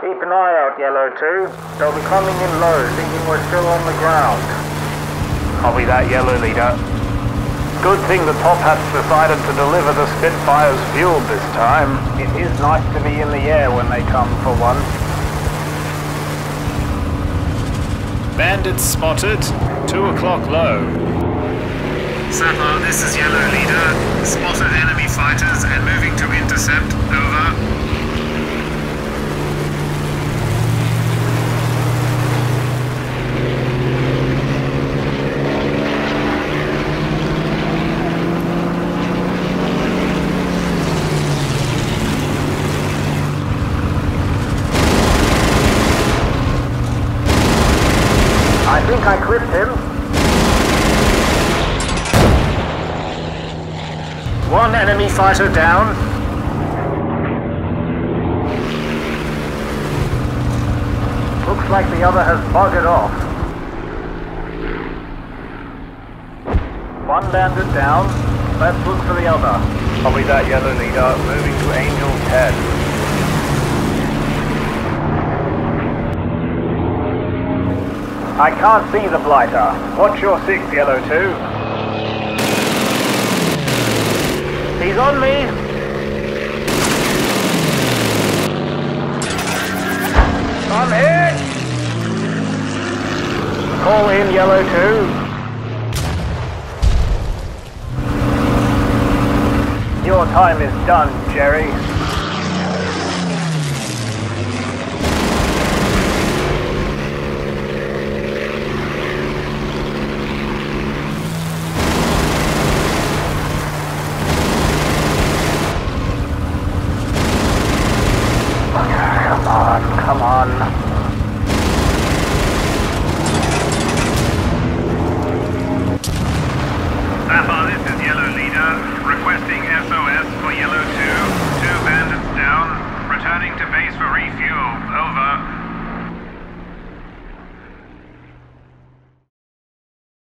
Keep an eye out, Yellow 2. They'll be coming in low, thinking we're still on the ground. Copy that, Yellow Leader. Good thing the Top Hats decided to deliver the Spitfires fueled this time. It is nice to be in the air when they come for one. Bandits spotted. 2 o'clock low. Sappo, this is Yellow Leader. Spotted enemy fighters and moving to intercept. Over. I think I clipped him. One enemy fighter down. Looks like the other has buggered off. One bandit down. Let's look for the other. Copy that, Yellow Leader. Moving to Angel 10. I can't see the blighter. Watch your six, Yellow 2. He's on me! I'm hit! Call in, Yellow 2. Your time is done, Jerry. Come on. Zappa, this is Yellow Leader. Requesting SOS for Yellow 2. 2 bandits down. Returning to base for refuel. Over.